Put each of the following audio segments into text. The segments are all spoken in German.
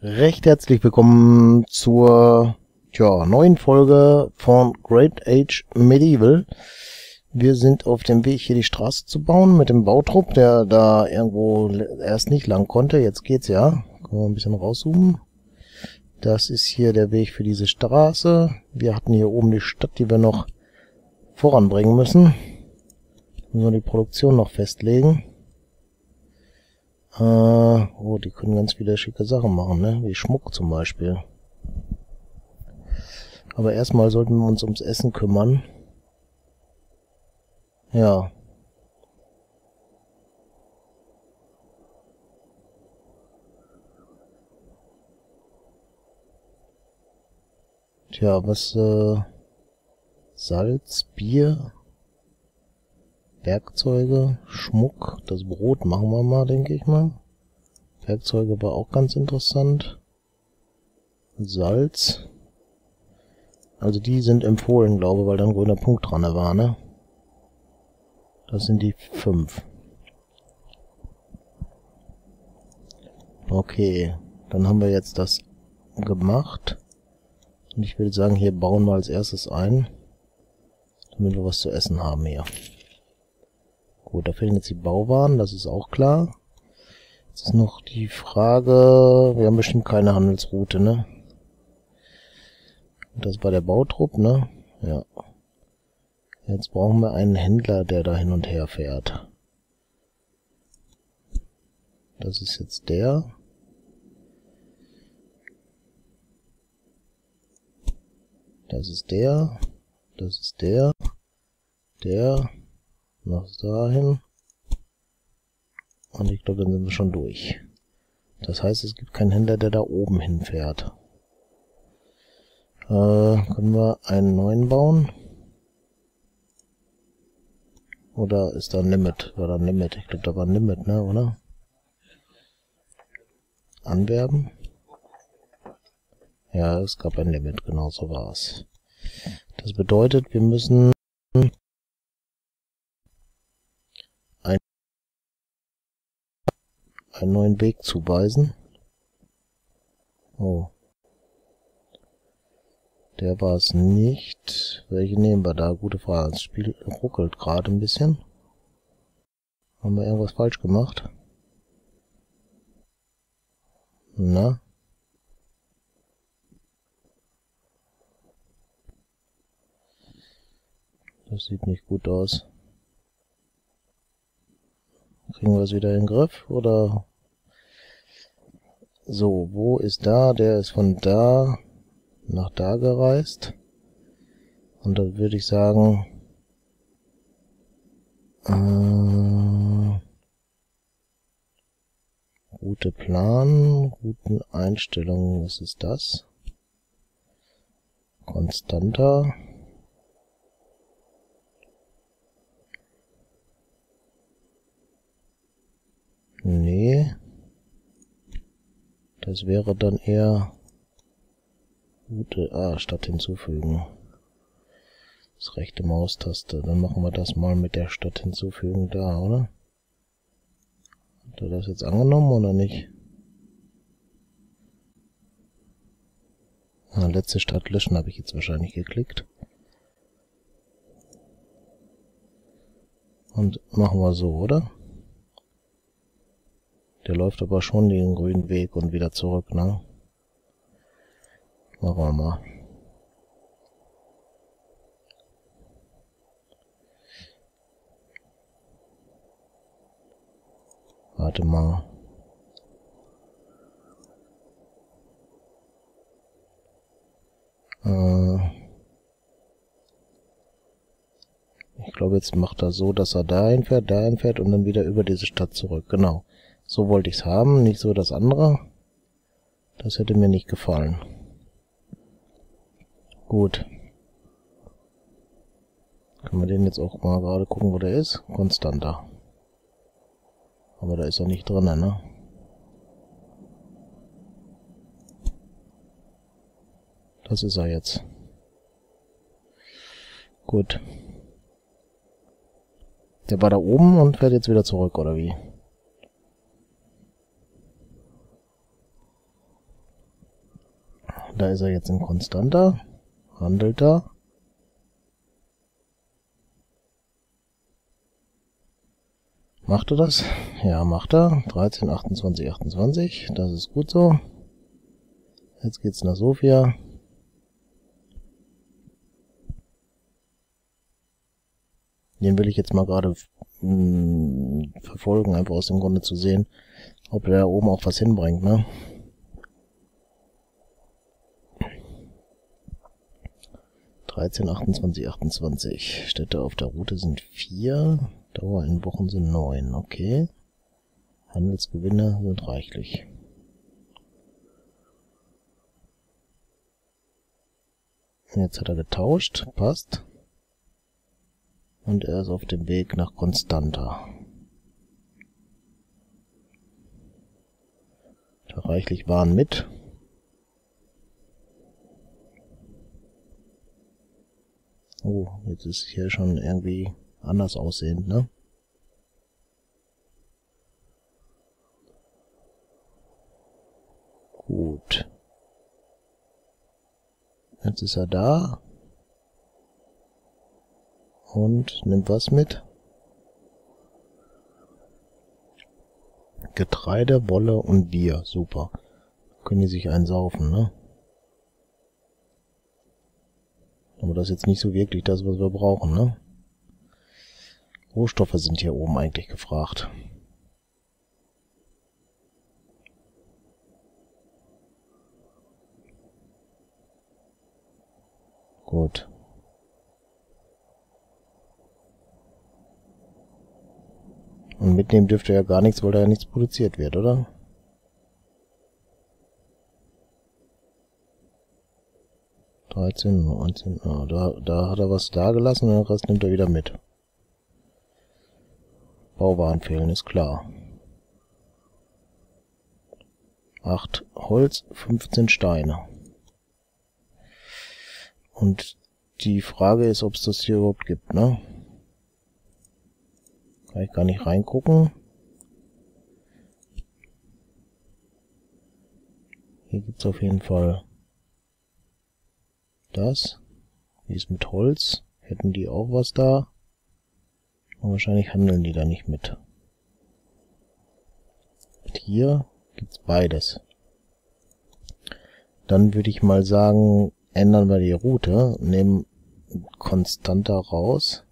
Recht herzlich willkommen zur neuen Folge von Grand Ages Medieval. Wir sind auf dem Weg, hier die Straße zu bauen mit dem Bautrupp, der da irgendwo erst nicht lang konnte. Jetzt geht's ja. Können wir ein bisschen rauszoomen. Das ist hier der Weg für diese Straße. Wir hatten hier oben die Stadt, die wir noch voranbringen müssen. Müssen wir die Produktion noch festlegen. Oh, die können ganz viele schicke Sachen machen, ne? Wie Schmuck zum Beispiel. Aber erstmal sollten wir uns ums Essen kümmern. Ja. Tja, was, Salz, Bier, Werkzeuge, Schmuck, das Brot machen wir mal, denke ich mal. Werkzeuge war auch ganz interessant. Salz. Also die sind empfohlen, glaube ich, weil da ein grüner Punkt dran war, ne? Das sind die 5. Okay, dann haben wir jetzt das gemacht. Und ich würde sagen, hier bauen wir als erstes ein, damit wir was zu essen haben hier. Gut, da fehlen jetzt die Bauwaren, das ist auch klar. Jetzt ist noch die Frage, wir haben bestimmt keine Handelsroute, ne? Das war der Bautrupp, ne? Ja. Jetzt brauchen wir einen Händler, der da hin und her fährt. Das ist jetzt der. Das ist der. Das ist der. Der. Noch dahin. Und ich glaube, dann sind wir schon durch. Das heißt, es gibt keinen Händler, der da oben hinfährt. Können wir einen neuen bauen? Oder ist da ein Limit? War da ein Limit? Ich glaube, da war ein Limit, ne, oder? Anwerben? Ja, es gab ein Limit, genau so war es. Das bedeutet, wir müssen einen neuen Weg zuweisen. Oh. Der war es nicht. Welche nehmen wir da? Gute Frage. Das Spiel ruckelt gerade ein bisschen. Haben wir irgendwas falsch gemacht? Na? Das sieht nicht gut aus. Kriegen wir es wieder in den Griff? Oder? So, wo ist da? Der ist von da nach da gereist. Und da würde ich sagen, Route Plan, Routeneinstellungen, was ist das? Constanța. Nee. Das wäre dann eher Route A, Stadt hinzufügen. Das rechte Maustaste. Dann machen wir das mal mit der Stadt hinzufügen da, oder? Hat er das jetzt angenommen oder nicht? Na, letzte Stadt löschen habe ich jetzt wahrscheinlich geklickt. Und machen wir so, oder? Der läuft aber schon den grünen Weg und wieder zurück, ne? Machen wir mal. Warte mal. Ich glaube, jetzt macht er so, dass er dahin fährt und dann wieder über diese Stadt zurück. Genau. So wollte ich es haben, nicht so das andere. Das hätte mir nicht gefallen. Gut. Können wir den jetzt auch mal gerade gucken, wo der ist? Constanța. Aber da ist er nicht drin, ne? Das ist er jetzt. Gut. Der war da oben und fährt jetzt wieder zurück, oder wie? Da ist er jetzt in Constanța. Handelt da. Macht er das? Ja, macht er. 13, 28, 28. Das ist gut so. Jetzt geht's nach Sofia. Den will ich jetzt mal gerade verfolgen, einfach aus dem Grunde zu sehen, ob der da oben auch was hinbringt, ne? (13, 28, 28). Städte auf der Route sind 4. Dauer in Wochen sind 9. Okay. Handelsgewinne sind reichlich. Jetzt hat er getauscht. Passt. Und er ist auf dem Weg nach Constanța. Da reichlich Waren mit. Oh, jetzt ist hier schon irgendwie anders aussehend, ne? Gut. Jetzt ist er da. Und nimmt was mit? Getreide, Wolle und Bier. Super. Können die sich einsaufen, ne? Aber das ist jetzt nicht so wirklich das, was wir brauchen, ne? Rohstoffe sind hier oben eigentlich gefragt. Gut. Und mitnehmen dürfte ja gar nichts, weil da ja nichts produziert wird, oder? Da hat er was da gelassen und den Rest nimmt er wieder mit. Bauwaren fehlen, ist klar. 8 Holz, 15 Steine. Und die Frage ist, ob es das hier überhaupt gibt, ne? Kann ich gar nicht reingucken. Hier gibt es auf jeden Fall das. Wie ist mit Holz? Hätten die auch was da? Und wahrscheinlich handeln die da nicht mit. Und hier gibt es beides. Dann würde ich mal sagen, ändern wir die Route. Nehmen Constanța raus.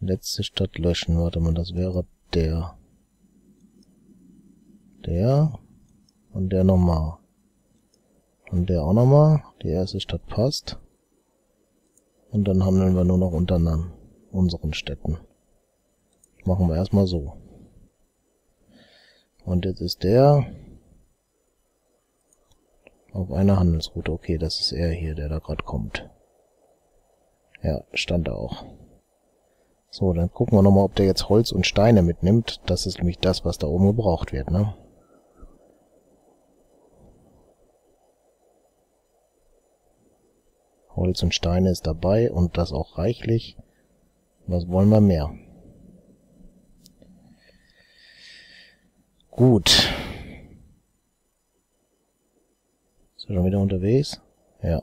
Letzte Stadt löschen. Warte mal, das wäre der. Der. Und der nochmal. Und der auch nochmal. Die erste Stadt passt. Und dann handeln wir nur noch untereinander. Unseren Städten. Machen wir erstmal so. Und jetzt ist der. Auf einer Handelsroute. Okay, das ist er hier, der da gerade kommt. Ja, stand da auch. So, dann gucken wir nochmal, ob der jetzt Holz und Steine mitnimmt. Das ist nämlich das, was da oben gebraucht wird, ne? Holz und Steine ist dabei und das auch reichlich. Was wollen wir mehr? Gut. Ist er schon wieder unterwegs? Ja.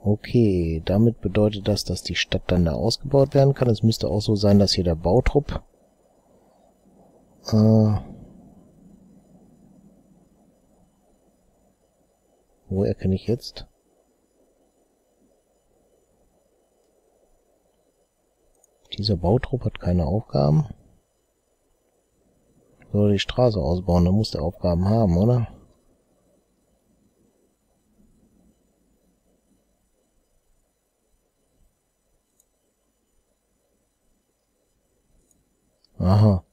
Okay, damit bedeutet das, dass die Stadt dann da ausgebaut werden kann. Es müsste auch so sein, dass hier der Bautrupp wo erkenne ich jetzt? Dieser Bautrupp hat keine Aufgaben. Soll die Straße ausbauen, da muss der Aufgaben haben, oder? Aha.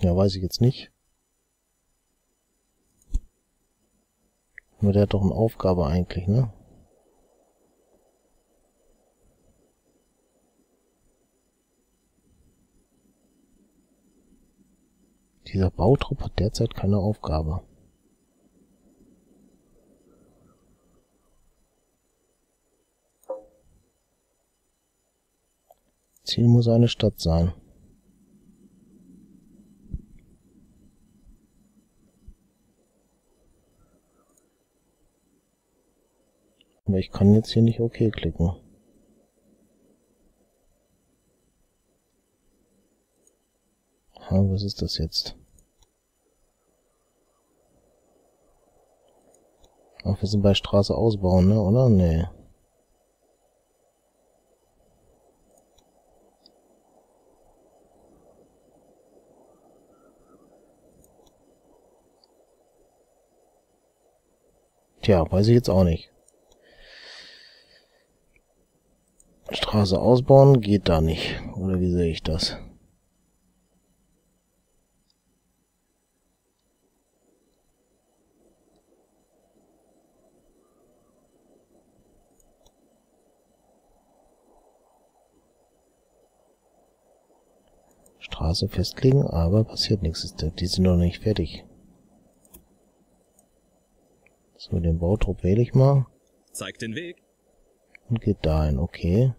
Ja, weiß ich jetzt nicht. Nur der hat doch eine Aufgabe eigentlich, ne? Dieser Bautrupp hat derzeit keine Aufgabe. Ziel muss eine Stadt sein. Aber ich kann jetzt hier nicht OK klicken. Ha, was ist das jetzt? Ach, wir sind bei Straße ausbauen, ne? Oder? Nee. Tja, weiß ich jetzt auch nicht. Straße ausbauen geht da nicht. Oder wie sehe ich das? Straße festlegen, aber passiert nichts. Die sind noch nicht fertig. So, den Bautrupp wähle ich mal. Zeigt den Weg. Und geht dahin, okay.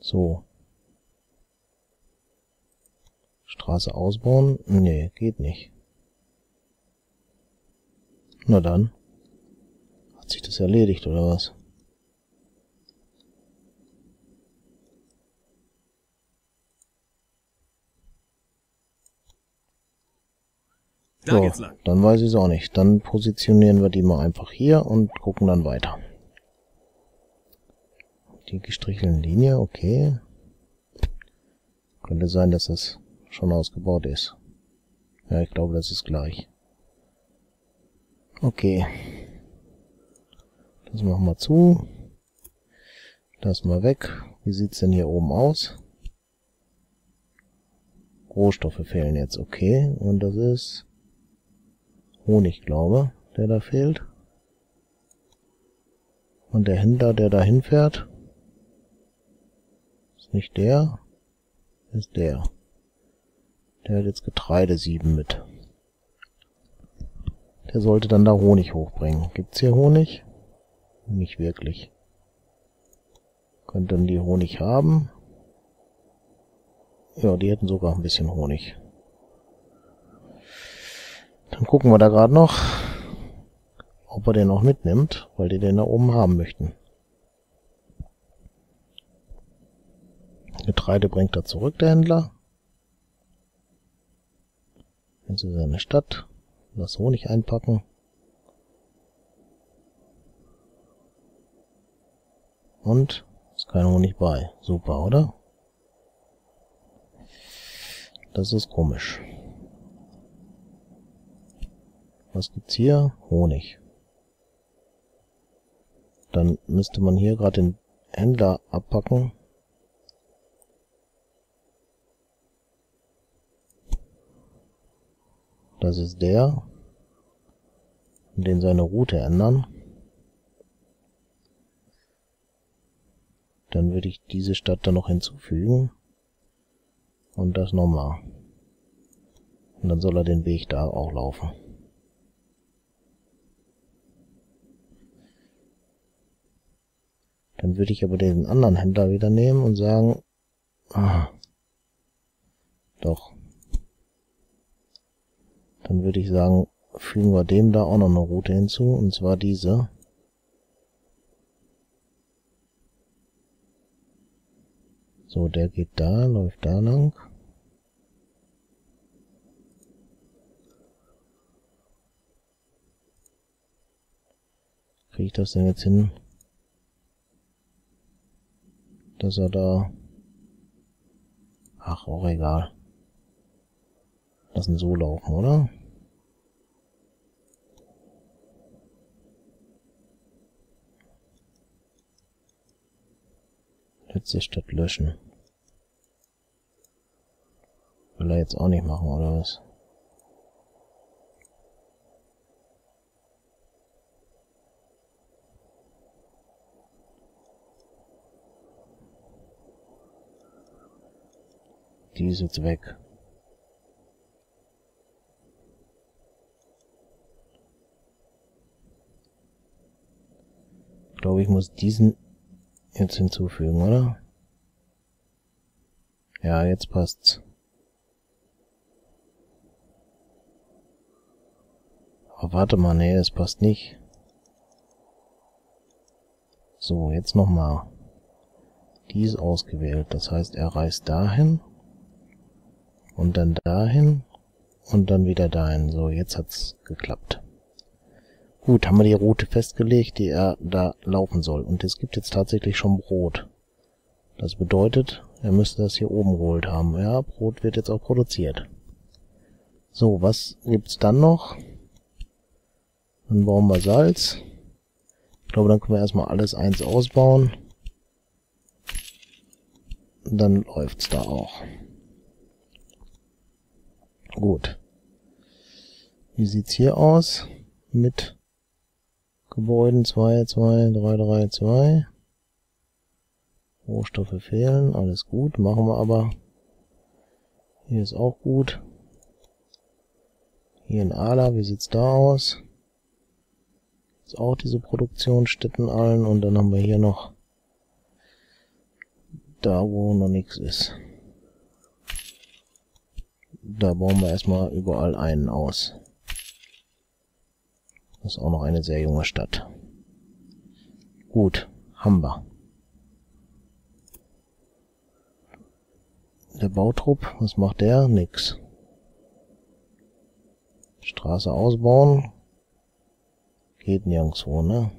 So. Straße ausbauen? Nee, geht nicht. Na dann. Hat sich das erledigt, oder was? So, dann weiß ich es auch nicht. Dann positionieren wir die mal einfach hier und gucken dann weiter. Die gestrichelten Linie, okay. Könnte sein, dass das schon ausgebaut ist. Ja, ich glaube, das ist gleich. Okay. Das machen wir zu. Das mal weg. Wie sieht es denn hier oben aus? Rohstoffe fehlen jetzt, okay. Und das ist... Honig, glaube, der da fehlt. Und der Händler, der da hinfährt, ist nicht der, ist der. Der hat jetzt Getreidesieben mit. Der sollte dann da Honig hochbringen. Gibt's hier Honig? Nicht wirklich. Könnt dann die Honig haben. Ja, die hätten sogar ein bisschen Honig. Dann gucken wir da gerade noch, ob er den auch mitnimmt, weil die den da oben haben möchten. Getreide bringt er zurück, der Händler. Jetzt ist er in der Stadt. Lass Honig einpacken. Und ist kein Honig bei. Super, oder? Das ist komisch. Was gibt's hier? Honig. Dann müsste man hier gerade den Händler abpacken. Das ist der. Und den seine Route ändern. Dann würde ich diese Stadt da noch hinzufügen. Und das nochmal. Und dann soll er den Weg da auch laufen. Dann würde ich aber den anderen Händler wieder nehmen und sagen, ah, doch. Dann würde ich sagen, fügen wir dem da auch noch eine Route hinzu, und zwar diese. So, der geht da, läuft da lang. Kriege ich das denn jetzt hin? Dass er da... Ach, auch egal. Lassen so laufen, oder? Letzte Stadt löschen. Will er jetzt auch nicht machen, oder was? Die ist jetzt weg. Ich glaube, ich muss diesen jetzt hinzufügen, oder? Ja, jetzt passt's. Aber warte mal, nee, das passt nicht. So, jetzt nochmal. Die ist ausgewählt, das heißt, er reist dahin und dann dahin und dann wieder dahin. So, jetzt hat's geklappt. Gut, haben wir die Route festgelegt, die er da laufen soll. Und es gibt jetzt tatsächlich schon Brot. Das bedeutet, er müsste das hier oben geholt haben. Ja, Brot wird jetzt auch produziert. So, was gibt's dann noch? Dann brauchen wir Salz. Ich glaube, dann können wir erstmal alles eins ausbauen. Und dann läuft's da auch. Gut. Wie sieht's hier aus? Mit Gebäuden 2, 2, 3, 3, 2. Rohstoffe fehlen, alles gut, machen wir aber. Hier ist auch gut. Hier in Ala, wie sieht's da aus? Jetzt auch diese Produktionsstätten allen und dann haben wir hier noch da, wo noch nichts ist. Da bauen wir erstmal überall einen aus. Das ist auch noch eine sehr junge Stadt. Gut, haben wir. Der Bautrupp, was macht der? Nix. Straße ausbauen. Geht nirgendwo, ne?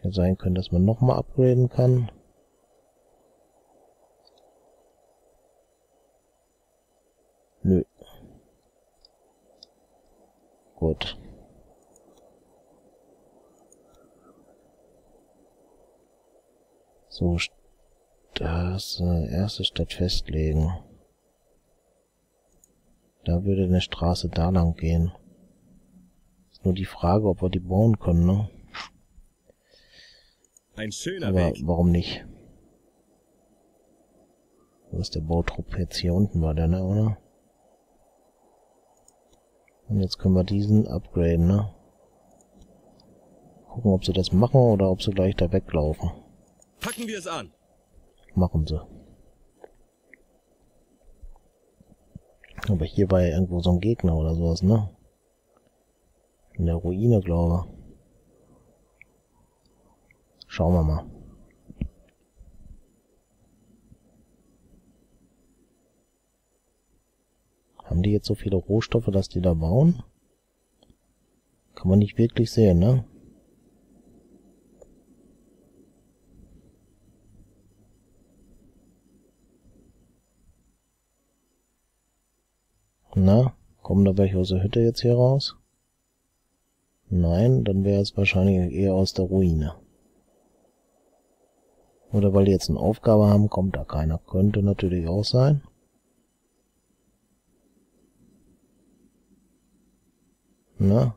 Hätte sein können, dass man nochmal upgraden kann. Nö. Gut. So, das erste Stadt festlegen. Da würde eine Straße da lang gehen. Ist nur die Frage, ob wir die bauen können, ne? Ein schöner Weg. Aber warum nicht? Wo ist der Bautrupp? Jetzt hier unten war der, ne, oder? Und jetzt können wir diesen upgraden, ne? Gucken, ob sie das machen oder ob sie gleich da weglaufen. Packen wir es an. Machen sie. Aber hier war ja irgendwo so ein Gegner oder sowas, ne? In der Ruine, glaube ich. Schauen wir mal. Haben die jetzt so viele Rohstoffe, dass die da bauen? Kann man nicht wirklich sehen, ne? Na, kommen da welche aus der Hütte jetzt hier raus? Nein, dann wäre es wahrscheinlich eher aus der Ruine. Oder weil die jetzt eine Aufgabe haben, kommt da keiner. Könnte natürlich auch sein. Na?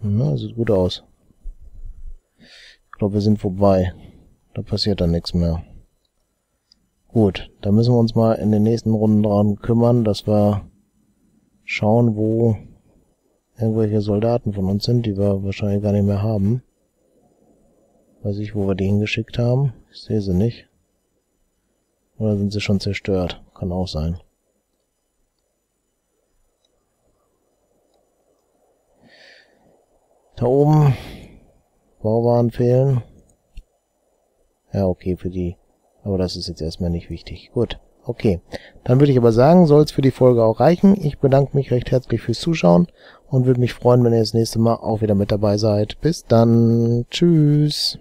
Na, sieht gut aus. Ich glaube, wir sind vorbei. Da passiert dann nichts mehr. Gut, da müssen wir uns mal in den nächsten Runden dran kümmern, dass wir schauen, wo irgendwelche Soldaten von uns sind, die wir wahrscheinlich gar nicht mehr haben. Weiß ich, wo wir die hingeschickt haben. Ich sehe sie nicht. Oder sind sie schon zerstört? Kann auch sein. Da oben Bauwaren fehlen. Ja, okay, für die. Aber das ist jetzt erstmal nicht wichtig. Gut, okay. Dann würde ich aber sagen, soll es für die Folge auch reichen. Ich bedanke mich recht herzlich fürs Zuschauen und würde mich freuen, wenn ihr das nächste Mal auch wieder mit dabei seid. Bis dann. Tschüss.